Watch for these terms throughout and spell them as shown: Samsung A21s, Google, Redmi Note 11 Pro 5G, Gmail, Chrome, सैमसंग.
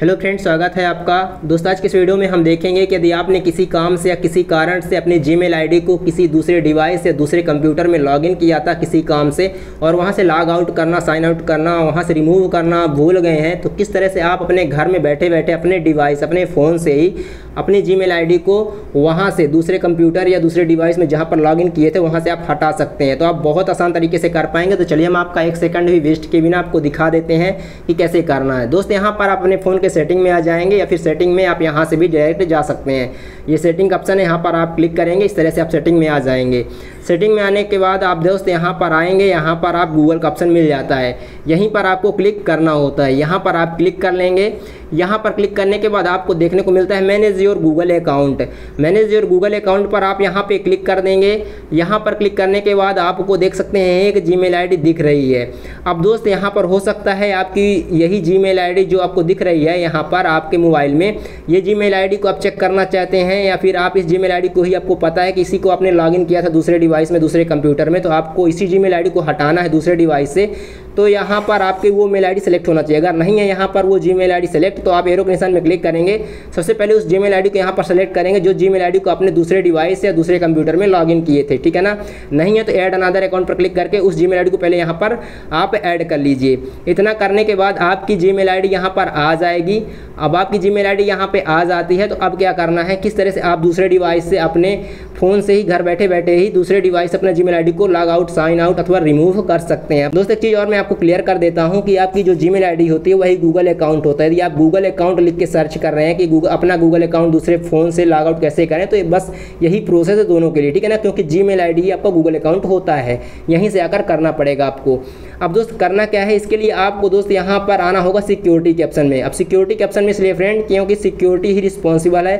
Hello friends, स्वागत है आपका। दोस्तों, आज के इस वीडियो में हम देखेंगे कि यदि आपने किसी काम से या किसी कारण से अपने जीमेल आईडी को किसी दूसरे डिवाइस या दूसरे कंप्यूटर में लॉगिन किया था किसी काम से और वहां से लॉग आउट करना, साइन आउट करना, वहां से रिमूव करना भूल गए हैं, तो किस तरह से आप अपने घर में बैठे बैठे अपने डिवाइस, अपने फ़ोन से ही अपनी जीमेल आईडी को वहाँ से दूसरे कंप्यूटर या दूसरे डिवाइस में जहाँ पर लॉगिन किए थे वहाँ से आप हटा सकते हैं। तो आप बहुत आसान तरीके से कर पाएंगे। तो चलिए हम आपका एक सेकंड भी वेस्ट किए बिना आपको दिखा देते हैं कि कैसे करना है। दोस्त, यहाँ पर आप अपने फ़ोन के सेटिंग में आ जाएंगे या फिर सेटिंग में आप यहाँ से भी डायरेक्ट जा सकते हैं। ये सेटिंग का ऑप्शन है, यहाँ पर आप क्लिक करेंगे, इस तरह से आप सेटिंग में आ जाएंगे। सेटिंग में आने के बाद आप दोस्त यहाँ पर आएंगे, यहाँ पर आप गूगल का ऑप्शन मिल जाता है, यहीं पर आपको क्लिक करना होता है। यहाँ पर आप क्लिक कर लेंगे। यहाँ पर क्लिक करने के बाद आपको देखने को मिलता है manage your Google account. Manage your Google account पर आप यहाँ पे क्लिक कर देंगे। यहाँ पर क्लिक करने के बाद आपको देख सकते हैं एक जीमेल आईडी दिख रही है। अब दोस्त यहाँ पर हो सकता है आपकी यही जीमेल आईडी जो आपको दिख रही है यहाँ पर आपके मोबाइल में, ये जीमेल आईडी को आप चेक करना चाहते हैं या फिर आप इस जीमेल आईडी को ही आपको पता है कि इसी को आपने लॉगिन किया था दूसरे डिवाइस में, दूसरे कंप्यूटर में, तो आपको इसी जीमेल आईडी को हटाना है दूसरे डिवाइस से। तो यहाँ पर आपके वो मेल आईडी सेलेक्ट होना चाहिए। अगर नहीं है यहाँ पर वो जीमेल आईडी सेलेक्ट, तो आप एरो के निशान में क्लिक करेंगे। सबसे पहले उस जीमेल आईडी को यहाँ पर सेलेक्ट करेंगे जो जीमेल आईडी को आपने दूसरे डिवाइस या दूसरे कंप्यूटर में लॉगिन किए थे, ठीक है ना। नहीं है तो ऐड अनदर अकाउंट पर क्लिक करके उस जीमेल आईडी को पहले यहाँ पर आप ऐड कर लीजिए। इतना करने के बाद आपकी जीमेल आईडी यहाँ पर आ जाएगी। अब आपकी जीमेल आईडी यहाँ पर आ जाती है तो अब क्या करना है, किस तरह से आप दूसरे डिवाइस से, अपने फ़ोन से ही घर बैठे बैठे ही दूसरे डिवाइस अपना जीमेल आईडी को लॉग आउट, साइन आउट अथवा रिमूव कर सकते हैं। दोस्तों, एक चीज़ और मैं आपको क्लियर कर देता हूं कि आपकी जो जीमेल आईडी होती है वही गूगल अकाउंट होता है। यदि आप गूगल अकाउंट लिख के सर्च कर रहे हैं कि अपना गूगल अकाउंट दूसरे फ़ोन से लॉग आउट कैसे करें, तो बस यही प्रोसेस है दोनों के लिए, ठीक है ना, क्योंकि जीमेल आईडी ही आपका गूगल अकाउंट होता है। यहीं से आकर करना पड़ेगा आपको। अब दोस्त करना क्या है, इसके लिए आपको दोस्त यहाँ पर आना होगा सिक्योरिटी के ऑप्शन में। अब सिक्योरिटी के ऑप्शन में इसलिए फ्रेंड क्योंकि सिक्योरिटी ही रिस्पॉन्सिबल है,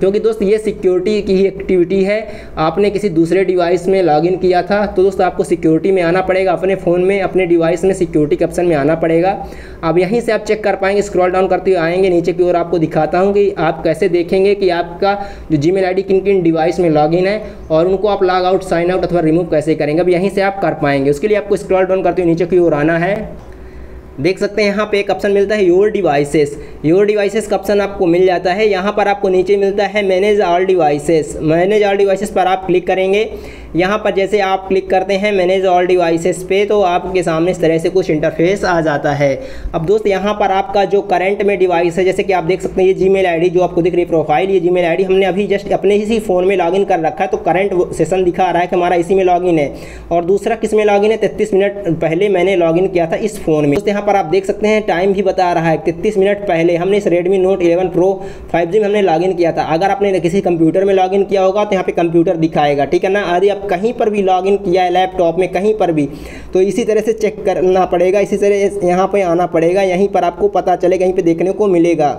क्योंकि दोस्त ये सिक्योरिटी की ही एक्टिविटी है। आपने किसी दूसरे डिवाइस में लॉगिन किया था तो दोस्त आपको सिक्योरिटी में आना पड़ेगा, अपने फ़ोन में, अपने डिवाइस में सिक्योरिटी के ऑप्शन में आना पड़ेगा। अब यहीं से आप चेक कर पाएंगे, स्क्रॉल डाउन करते हुए आएंगे नीचे की ओर। आपको दिखाता हूँ कि आप कैसे देखेंगे कि आपका जो जीमेल आईडी किन किन डिवाइस में लॉगिन है और उनको आप लॉग आउट, साइन आउट अथवा रिमूव कैसे करेंगे। अब यहीं से आप कर पाएंगे। उसके लिए आपको स्क्रॉल डाउन करते हुए नीचे की ओर आना है। देख सकते हैं यहाँ पे एक ऑप्शन मिलता है योर डिवाइसेस। योर डिवाइसेस का ऑप्शन आपको मिल जाता है। यहाँ पर आपको नीचे मिलता है manage all devices. Manage all devices पर आप क्लिक करेंगे। यहाँ पर जैसे आप क्लिक करते हैं मैनेज ऑल डिवाइसेस पे तो आपके सामने इस तरह से कुछ इंटरफेस आ जाता है। अब दोस्त यहाँ पर आपका जो करंट में डिवाइस है, जैसे कि आप देख सकते हैं ये जीमेल आईडी जो आपको दिख रही है प्रोफाइल, ये जीमेल आईडी हमने अभी जस्ट अपने इसी फ़ोन में लॉगिन कर रखा है, तो करंट सेशन दिखा रहा है कि हमारा इसी में लॉगिन है। और दूसरा किस में लॉगिन है, 33 मिनट पहले मैंने लॉगिन किया था इस फ़ोन में। यहाँ पर आप देख सकते हैं टाइम भी बता रहा है 33 मिनट पहले हमने इस Redmi Note 11 Pro 5G में हमने लॉगिन किया था। अगर आपने किसी कंप्यूटर में लॉगिन किया होगा तो यहाँ पे कंप्यूटर दिखाएगा, ठीक है ना। यदि आप कहीं पर भी लॉगिन किया है, लैपटॉप में कहीं पर भी, तो इसी तरह से चेक करना पड़ेगा, इसी तरह यहाँ पे आना पड़ेगा, यहीं पर आपको पता चलेगा, यहीं पर देखने को मिलेगा।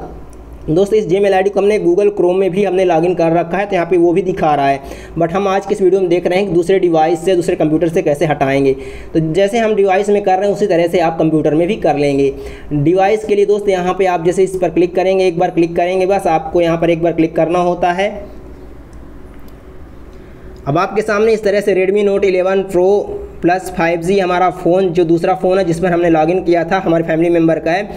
दोस्तों, इस जीमेल आईडी को हमने गूगल क्रोम में भी हमने लॉगिन कर रखा है तो यहाँ पे वो भी दिखा रहा है, बट हम आज के इस वीडियो में देख रहे हैं कि दूसरे डिवाइस से, दूसरे कंप्यूटर से कैसे हटाएंगे। तो जैसे हम डिवाइस में कर रहे हैं उसी तरह से आप कंप्यूटर में भी कर लेंगे। डिवाइस के लिए दोस्त यहाँ पे आप जैसे इस पर क्लिक करेंगे, एक बार क्लिक करेंगे, बस आपको यहाँ पर एक बार क्लिक करना होता है। अब आपके सामने इस तरह से Redmi Note 11 Pro plus 5G हमारा फ़ोन, जो दूसरा फ़ोन है जिस पर हमने लॉगिन किया था, हमारे फैमिली मेम्बर का है,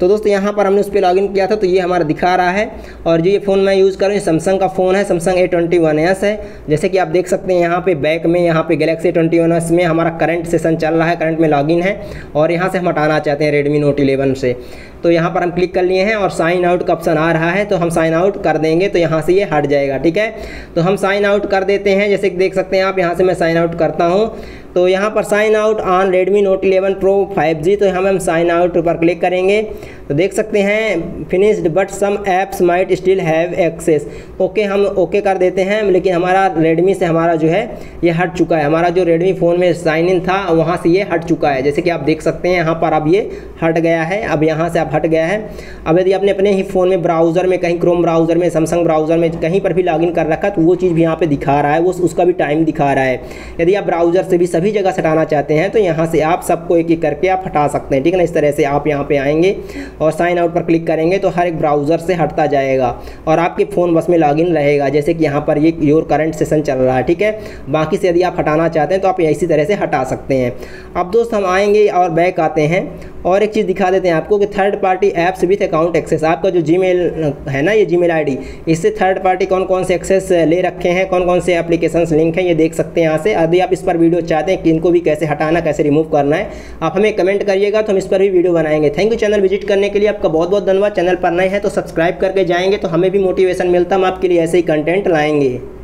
तो दोस्तों यहाँ पर हमने उस पर लॉगिन किया था तो ये हमारा दिखा रहा है। और जो ये फ़ोन मैं यूज़ कर रहा हूँ सैमसंग का फ़ोन है, Samsung A21s है। जैसे कि आप देख सकते हैं यहाँ पे बैक में, यहाँ पे गैलेक्सी A21s में हमारा करंट सेशन चल रहा है, करंट में लॉगिन है और यहाँ से हम हटाना चाहते हैं Redmi Note 11 से, तो यहाँ पर हम क्लिक कर लिए हैं और साइन आउट का ऑप्शन आ रहा है तो हम साइन आउट कर देंगे तो यहाँ से ये हट जाएगा, ठीक है। तो हम साइन आउट कर देते हैं। जैसे कि देख सकते हैं आप, यहाँ से मैं साइन आउट करता हूँ तो यहाँ पर sign out on Redmi Note 11 Pro 5G, तो यहाँ हम साइन आउट पर क्लिक करेंगे तो देख सकते हैं finished but some apps might still have access. Okay, हम ओके कर देते हैं, लेकिन हमारा Redmi से हमारा जो है ये हट चुका है। हमारा जो Redmi फ़ोन में साइन इन था वहाँ से ये हट चुका है। जैसे कि आप देख सकते हैं यहाँ पर अब ये हट गया है। अब यहाँ से आप हट गया है। अब यदि आपने अपने ही फ़ोन में ब्राउज़र में, कहीं क्रोम ब्राउज़र में, सैमसंग ब्राउज़र में कहीं पर भी लॉगिन कर रखा तो वो चीज़ भी यहाँ पर दिखा रहा है, वो उसका भी टाइम दिखा रहा है। यदि आप ब्राउज़र से भी सभी जगह सटाना चाहते हैं तो यहाँ से आप सबको एक एक करके आप हटा सकते हैं, ठीक है ना। इस तरह से आप यहाँ पे आएंगे और साइन आउट पर क्लिक करेंगे तो हर एक ब्राउज़र से हटता जाएगा और आपके फ़ोन बस में लॉगिन रहेगा। जैसे कि यहाँ पर ये योर करंट सेशन चल रहा है, ठीक है। बाकी से यदि आप हटाना चाहते हैं तो आप इसी तरह से हटा सकते हैं। अब दोस्त हम आएँगे और बैक आते हैं और एक चीज़ दिखा देते हैं आपको कि third party apps with account access. आपका जो जीमेल है ना, ये जीमेल आईडी, इससे थर्ड पार्टी कौन कौन से एक्सेस ले रखे हैं, कौन कौन से एप्लीकेशंस लिंक हैं, ये देख सकते हैं यहाँ से। यदि आप इस पर वीडियो चाहते हैं कि इनको भी कैसे हटाना, कैसे रिमूव करना है, आप हमें कमेंट करिएगा तो हम इस पर भी वीडियो बनाएंगे। Thank you. चैनल विजिट करने के लिए आपका बहुत बहुत धन्यवाद। चैनल पर नए हैं तो सब्सक्राइब करके जाएंगे तो हमें भी मोटिवेशन मिलता, हम आपके लिए ऐसे ही कंटेंट लाएंगे।